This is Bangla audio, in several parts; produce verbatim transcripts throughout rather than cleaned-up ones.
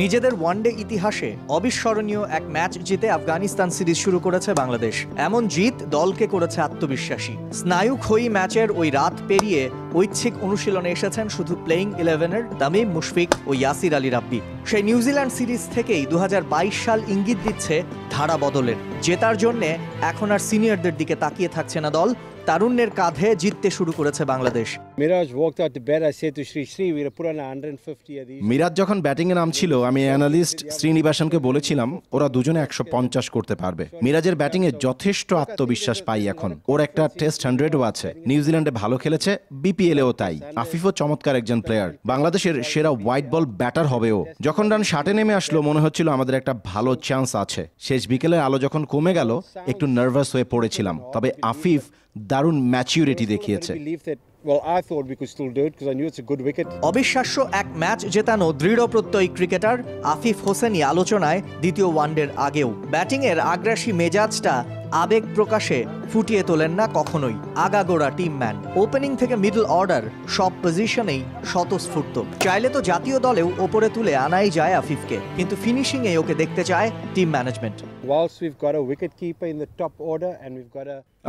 নিজেদের ওয়ানডে ইতিহাসে অবিস্মরণীয় এক ম্যাচ জিতে আফগানিস্তান সিরিজ শুরু করেছে বাংলাদেশ। এমন জিত দলকে করেছে আত্মবিশ্বাসী। স্নায়ুক্ষয়ী ম্যাচের ওই রাত পেরিয়ে ঐচ্ছিক অনুশীলনে এসেছেন শুধু প্লেয়িং ইলেভেনের তামিম, মুশফিক ও ইয়াসির আলী রাব্বি। সেই নিউজিল্যান্ড সিরিজ থেকেই দু হাজার বাইশ সাল ইঙ্গিত দিচ্ছে ধারা বদলের। জেতার জন্যে এখন আর সিনিয়রদের দিকে তাকিয়ে থাকছে না দল, তারুণ্যের কাঁধে জিততে শুরু করেছে বাংলাদেশ। মিরাজ যখন ব্যাটিংয়ে নামছিল আমি অ্যানালিস্ট শ্রীনিবাসনকে বলেছিলাম ওরা দুজনে একশো পঞ্চাশ করতে পারবে। মিরাজের ব্যাটিংয়ে যথেষ্ট আত্মবিশ্বাস পাই এখন। ওর একটা টেস্ট হান্ড্রেডও আছে। নিউজিল্যান্ডে ভালো খেলেছে, বিপিএলেও তাই। আফিফও চমৎকার একজন প্লেয়ার, বাংলাদেশের সেরা হোয়াইট বল ব্যাটার হবেও। যখন রান ষাটে নেমে আসলো মনে হচ্ছিল আমাদের একটা ভালো চান্স আছে। শেষ বিকেলে আলো যখন কমে গেল একটু নার্ভাস হয়ে পড়েছিলাম, তবে আফিফ দারুণ ম্যাচিউরিটি দেখিয়েছে। অবিশ্বাস্য এক ম্যাচ জেতানো দৃঢ়প্রত্যয়ী ক্রিকেটার আফিফ হোসেনই আলোচনায় দ্বিতীয় ওয়ানডের আগেও। ব্যাটিংয়ের আগ্রাসী মেজাজটা আবেগ প্রকাশে ফুটিয়ে তোলেন না কখনোই আগাগোড়া টিমম্যান। ওপেনিং থেকে মিডল অর্ডার সব পজিশনেই স্বতঃস্ফূর্ত। চাইলে তো জাতীয় দলেও ওপরে তুলে আনাই যায় আফিফকে, কিন্তু ফিনিশিংয়ে ওকে দেখতে চায় টিম ম্যানেজমেন্ট।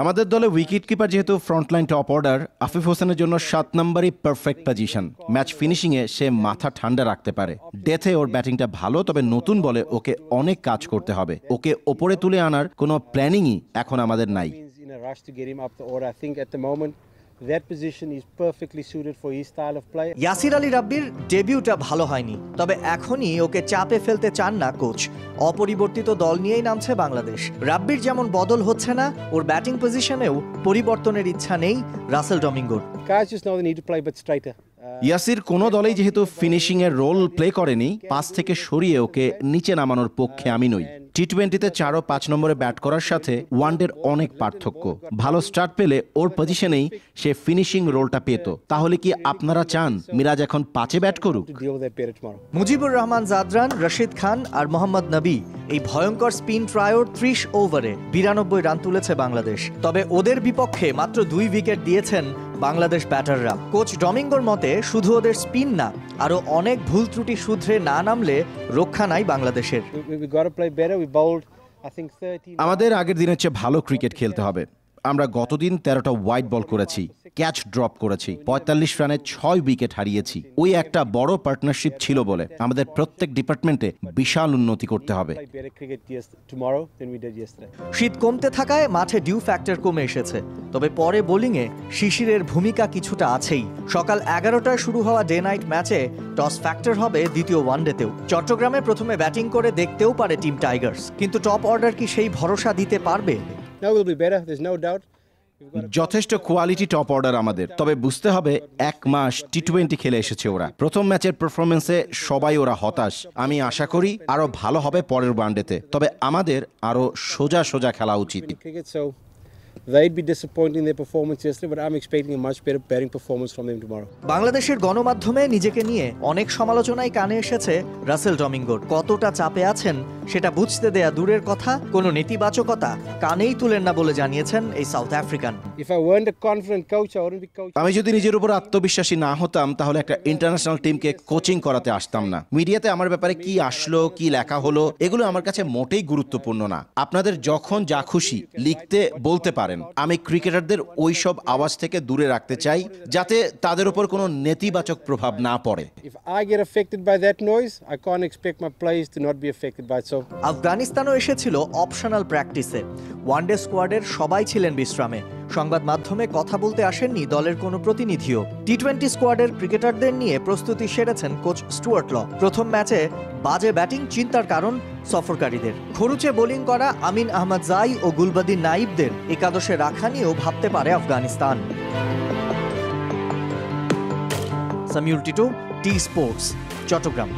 আমাদের দলে উইকেট কিপার যেহেতু ফ্রন্টলাইন টপ অর্ডার, আফিফ হোসেনের জন্য সাত নম্বরই পারফেক্ট পজিশন। ম্যাচ ফিনিশিংয়ে সে মাথা ঠান্ডা রাখতে পারে। ডেথে ওর ব্যাটিংটা ভালো, তবে নতুন বলে ওকে অনেক কাজ করতে হবে। ওকে ওপরে তুলে আনার কোনো প্ল্যানিংই এখন আমাদের নাই। That position is perfectly suited for his style of play. Yasir Ali রাব্বির ডেবিউটা ভালো হয়নি, তবে এখনই ওকে চাপে ফেলতে চান না কোচ। অপরিবর্তিত দল নিয়েই নামছে বাংলাদেশ। রাব্বির যেমন বদল হচ্ছে না, ওর ব্যাটিং পজিশনেও পরিবর্তনের ইচ্ছা নেই Rasel ডমিঙ্গোর। Guys just know they need to play but straighter. Yasir কোনো দলেই যেহেতু ফিনিশিংয়ের রোল প্লে করেনি, পাস থেকে সরিয়ে ওকে নিচে নামানোর পক্ষে আমি নই। টি টোয়েন্টিতে চার ও পাঁচ নম্বরে ব্যাট করার সাথে ওয়ানডের অনেক পার্থক্য। ভালো স্টার্ট পেলে ওর পজিশনেই সে ফিনিশিং রোলটা পেত। তাহলে কি আপনারা চান মিরাজ এখন পাঁচে ব্যাট করুক? মুজিবুর রহমান জাদরান, রশিদ খান আর মোহাম্মদ নাবি এই ভয়ঙ্কর স্পিন ট্রায়োর ত্রিশ ওভারে বিরানব্বই রান তুলেছে বাংলাদেশ। তবে ওদের বিপক্ষে মাত্র দুই উইকেট দিয়েছেন বাংলাদেশ ব্যাটাররা। কোচ ডমিঙ্গোর মতে শুধু ওদের স্পিন না, আরও অনেক ভুল ত্রুটি শুধরে না নামলে রক্ষা নাই বাংলাদেশের। আমাদের আগের দিনের চেয়ে ভালো ক্রিকেট খেলতে হবে। আমরা গতদিন তেরোটা হোয়াইট বল করেছি, ক্যাচ ড্রপ করেছি, পঁয়তাল্লিশ রানে ছয় উইকেট হারিয়েছি। ওই একটা বড় পার্টনারশিপ ছিল বলে আমাদের প্রত্যেক ডিপার্টমেন্টে বিশাল উন্নতি করতে হবে। শীত কমতে থাকায় মাঠে ডিউ ফ্যাক্টর কমে এসেছে, তবে পরে বোলিংয়ে শিশিরের ভূমিকা কিছুটা আছেই। সকাল এগারোটায় শুরু হওয়া ডে নাইট ম্যাচে টস ফ্যাক্টর হবে দ্বিতীয় ওয়ানডেতেও। চট্টগ্রামে প্রথমে ব্যাটিং করে দেখতেও পারে টিম টাইগার্স, কিন্তু টপ অর্ডার কি সেই ভরসা দিতে পারবে? যথেষ্ট কোয়ালিটি টপ অর্ডার আমাদের, তবে বুঝতে হবে এক মাস টি টোয়েন্টি খেলে এসেছে ওরা। প্রথম ম্যাচের পারফরমেন্সে সবাই ওরা হতাশ। আমি আশা করি আরো ভালো হবে পরের ওয়ানডেতে, তবে আমাদের আরো সোজা সোজা খেলা উচিত। বাংলাদেশের গণমাধ্যমে নিজেকে নিয়ে অনেক সমালোচনায় কানে এসেছে রাসেল ডমিঙ্গোর। কতটা চাপে আছেন সেটা বুঝতে দেয়া দূরের কথা, কোনো নেতিবাচকতা কানেই তুলেন না বলে জানিয়েছেন এই সাউথ আফ্রিকান। আমি যদি নিজের উপর আত্মবিশ্বাসী না হতাম তাহলে একটা ইন্টারন্যাশনাল টিমকে কোচিং করাতে আসতাম না। মিডিয়াতে আমার ব্যাপারে কি আসলো, কি লেখা হলো, এগুলো আমার কাছে মোটেই গুরুত্বপূর্ণ না। আপনাদের যখন যা খুশি লিখতে বলতে পারেন। আমি ক্রিকেটারদের ওইসব আওয়াজ থেকে দূরে রাখতে চাই যাতে তাদের উপর কোনো নেতিবাচক প্রভাব না পড়ে। আফগানিস্তানও এসেছিল অপশনাল প্র্যাকটিসে। ওয়ানডে স্কোয়াডের সবাই ছিলেন বিশ্রামে। সংবাদ মাধ্যমে কথা বলতে আসেননি দলের কোনো প্রতিনিধিও। টি টোয়েন্টি স্কোয়াডের ক্রিকেটারদের নিয়ে প্রস্তুতি সেরেছেন কোচ স্টুয়ার্ট ল। প্রথম ম্যাচে বাজে ব্যাটিং চিন্তার কারণ সফরকারীদের। খরুচে বোলিং করা আমিন আহমদজাই ও গুলবাদিন নাইবদের একাদশে রাখা নিয়েও ভাবতে পারে আফগানিস্তান। Samiul Tito, T sports, Chittagong.